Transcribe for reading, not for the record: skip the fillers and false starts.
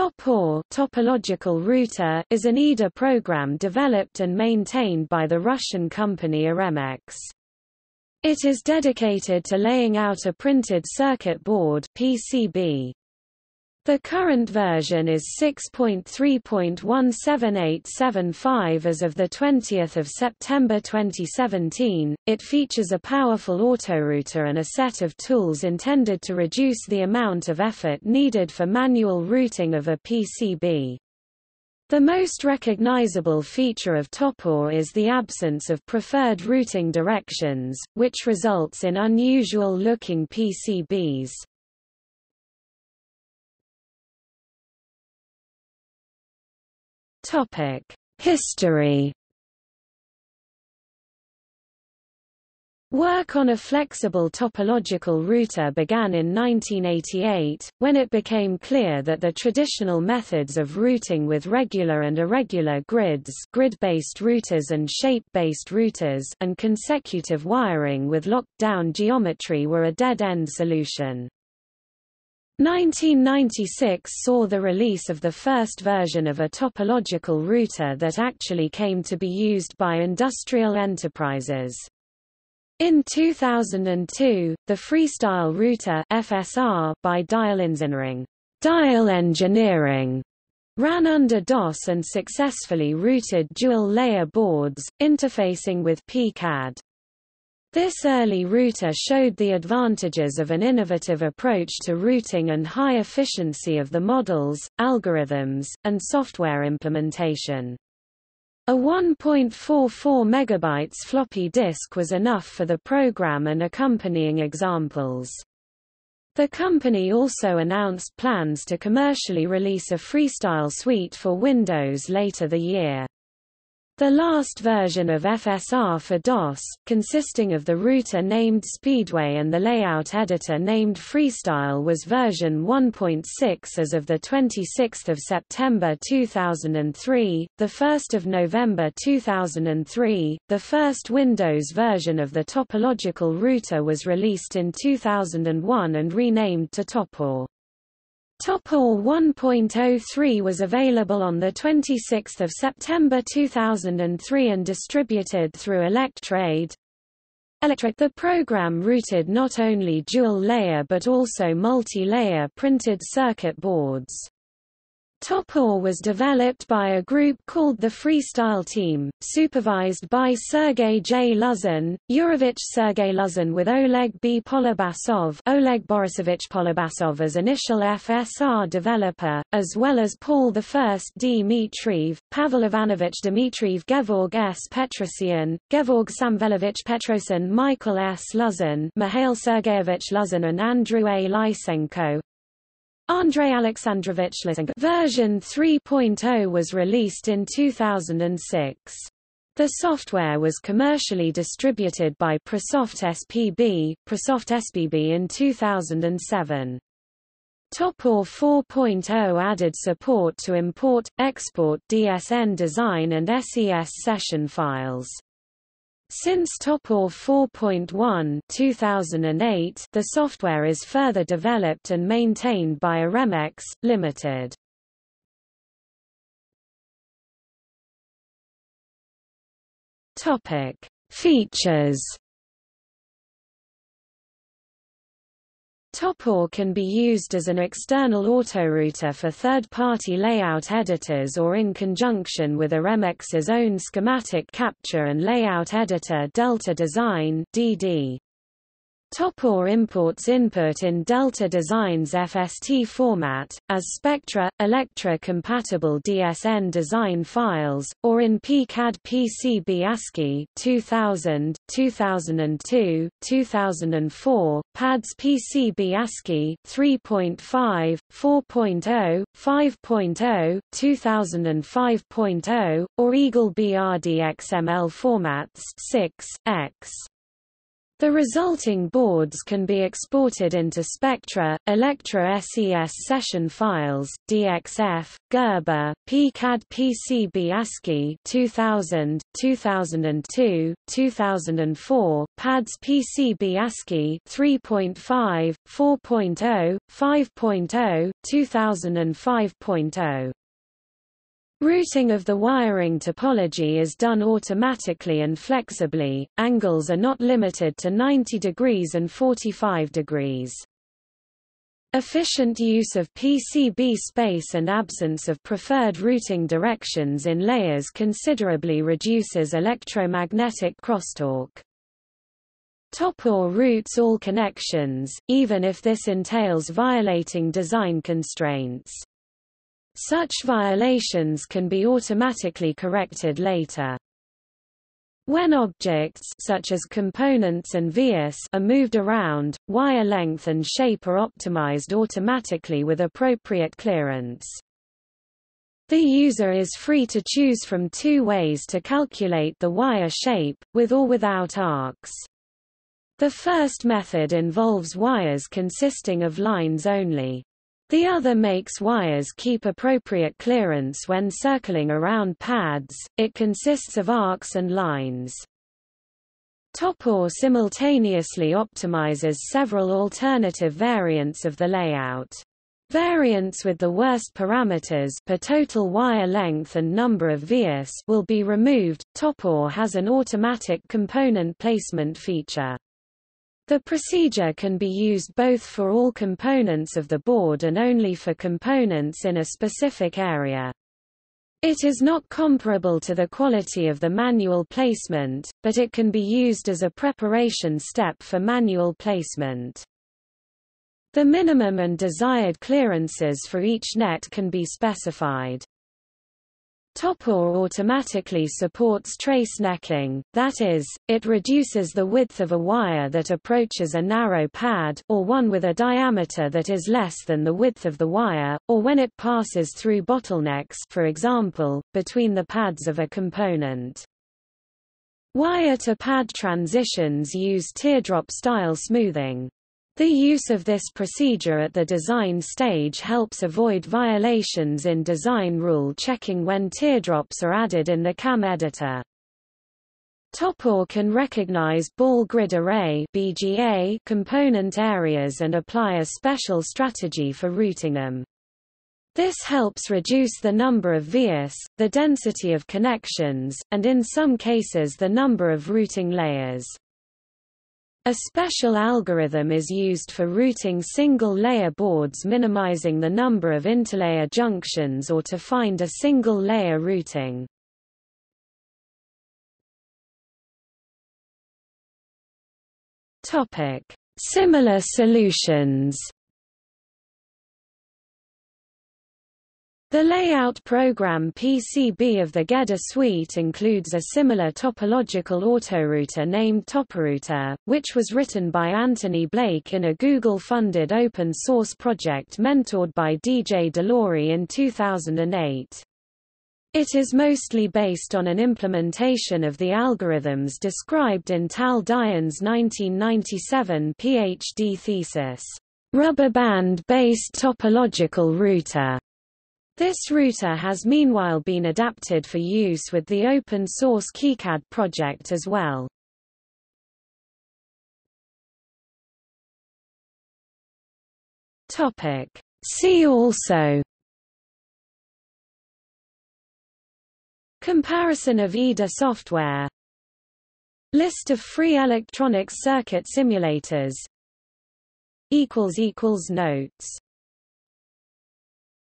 TopoR (Topological Router) is an EDA program developed and maintained by the Russian company Eremex. It is dedicated to laying out a printed circuit board (PCB). The current version is 6.3.17875 as of 20 September 2017. It features a powerful autorouter and a set of tools intended to reduce the amount of effort needed for manual routing of a PCB. The most recognizable feature of TopoR is the absence of preferred routing directions, which results in unusual-looking PCBs. History. Work on a flexible topological router began in 1988, when it became clear that the traditional methods of routing with regular and irregular grids, grid-based routers and shape-based routers, and consecutive wiring with locked-down geometry were a dead-end solution. 1996 saw the release of the first version of a topological router that actually came to be used by industrial enterprises. In 2002, the Freestyle Router (FSR) by Dial Engineering ran under DOS and successfully routed dual-layer boards, interfacing with PCAD. This early router showed the advantages of an innovative approach to routing and high efficiency of the models, algorithms, and software implementation. A 1.44 MB floppy disk was enough for the program and accompanying examples. The company also announced plans to commercially release a Freestyle suite for Windows later the year. The last version of FSR for DOS, consisting of the router named Speedway and the layout editor named Freestyle, was version 1.6 as of the 26th of September 2003, the 1st of November 2003. The first Windows version of the topological router was released in 2001 and renamed to TopoR. TopoR 1.03 was available on 26 September 2003 and distributed through Electra. The program routed not only dual-layer but also multi-layer printed circuit boards. TopoR was developed by a group called the Freestyle Team, supervised by Sergey J. Luzin, Yurovich Sergey Luzin with Oleg B. Polubasov, Oleg Borisovich Polubasov as initial FSR developer, as well as Paul I. Dmitriev, Pavel Ivanovich Dmitriev, Gevorg S. Petrosyan, Gevorg Samvelovich Petrosyan, Michael S. Luzin, Mikhail Sergeyevich Luzin, and Andrew A. Lysenko. Andrei Alexandrovich Lysenko. Version 3.0 was released in 2006. The software was commercially distributed by ProSoft SPB in 2007. TopoR 4.0 added support to import, export DSN design and SES session files. Since TopoR 4.1 2008, the software is further developed and maintained by Eremex, Limited. Topic: Features. TopoR can be used as an external autorouter for third-party layout editors or in conjunction with Eremex's own schematic capture and layout editor Delta Design (DD). TopoR imports input in Delta Design's FST format, as Spectra, Electra-compatible DSN design files, or in PCAD PCB ASCII 2000, 2002, 2004, PADS PCB ASCII 3.5, 4.0, 5.0, 2005.0, or Eagle BRD XML formats 6x. The resulting boards can be exported into Spectra, Electra SES session files, DXF, Gerber, PCAD PCB ASCII 2000, 2002, 2004, PADS PCB ASCII 3.5, 4.0, 5.0, 2005.0. Routing of the wiring topology is done automatically and flexibly. Angles are not limited to 90 degrees and 45 degrees. Efficient use of PCB space and absence of preferred routing directions in layers considerably reduces electromagnetic crosstalk. TopoR routes all connections, even if this entails violating design constraints. Such violations can be automatically corrected later. When objects such as components and vias are moved around, wire length and shape are optimized automatically with appropriate clearance. The user is free to choose from two ways to calculate the wire shape, with or without arcs. The first method involves wires consisting of lines only. The other makes wires keep appropriate clearance when circling around pads. It consists of arcs and lines. TopoR simultaneously optimizes several alternative variants of the layout. Variants with the worst parameters per total wire length and number of vias will be removed. TopoR has an automatic component placement feature. The procedure can be used both for all components of the board and only for components in a specific area. It is not comparable to the quality of the manual placement, but it can be used as a preparation step for manual placement. The minimum and desired clearances for each net can be specified. TopoR automatically supports trace necking, that is, it reduces the width of a wire that approaches a narrow pad, or one with a diameter that is less than the width of the wire, or when it passes through bottlenecks, for example, between the pads of a component. Wire-to-pad transitions use teardrop-style smoothing. The use of this procedure at the design stage helps avoid violations in design rule checking when teardrops are added in the CAM editor. TopoR can recognize ball grid array (BGA) component areas and apply a special strategy for routing them. This helps reduce the number of vias, the density of connections, and in some cases the number of routing layers. A special algorithm is used for routing single-layer boards, minimizing the number of interlayer junctions, or to find a single-layer routing. Topic: Similar solutions. The layout program PCB of the GEDA suite includes a similar topological autorouter named Toporouter, which was written by Anthony Blake in a Google-funded open-source project mentored by DJ Delorie in 2008. It is mostly based on an implementation of the algorithms described in Tal Dian's 1997 PhD thesis, Rubberband-Based Topological Router. This router has meanwhile been adapted for use with the open-source KiCad project as well. See also: Comparison of EDA software, List of free electronic circuit simulators. Notes